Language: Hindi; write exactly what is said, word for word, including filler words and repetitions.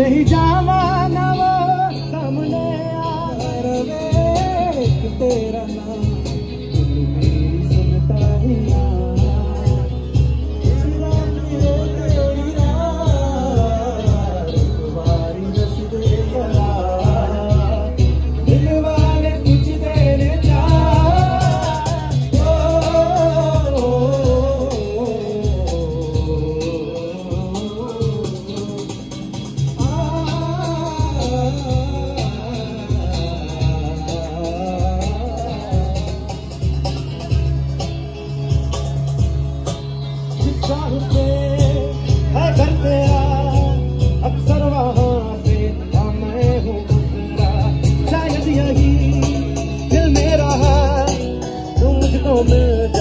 नहीं जावा नवा सामने तेरा नाम सुनता ही ना I